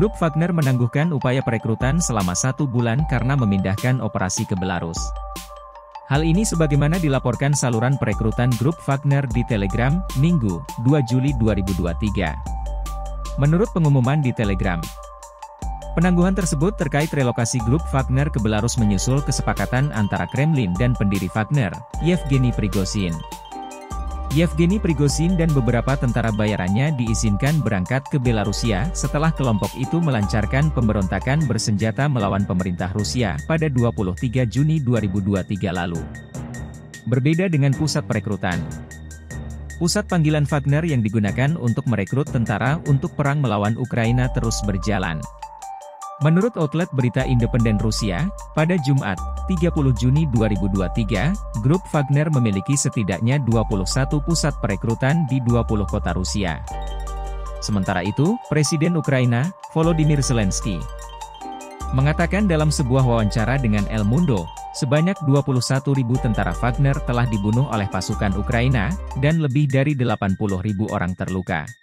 Grup Wagner menangguhkan upaya perekrutan selama 1 bulan karena memindahkan operasi ke Belarus. Hal ini sebagaimana dilaporkan saluran perekrutan Grup Wagner di Telegram, Minggu, 2 Juli 2023. Menurut pengumuman di Telegram, penangguhan tersebut terkait relokasi Grup Wagner ke Belarus menyusul kesepakatan antara Kremlin dan pendiri Wagner, Yevgeny Prigozhin. Yevgeny Prigozhin dan beberapa tentara bayarannya diizinkan berangkat ke Belarusia setelah kelompok itu melancarkan pemberontakan bersenjata melawan pemerintah Rusia pada 23 Juni 2023 lalu. Berbeda dengan pusat perekrutan, pusat panggilan Wagner yang digunakan untuk merekrut tentara untuk perang melawan Ukraina terus berjalan. Menurut outlet berita independen Rusia, pada Jumat, 30 Juni 2023, Grup Wagner memiliki setidaknya 21 pusat perekrutan di 20 kota Rusia. Sementara itu, Presiden Ukraina, Volodymyr Zelensky, mengatakan dalam sebuah wawancara dengan El Mundo, sebanyak 21.000 tentara Wagner telah dibunuh oleh pasukan Ukraina, dan lebih dari 80.000 orang terluka.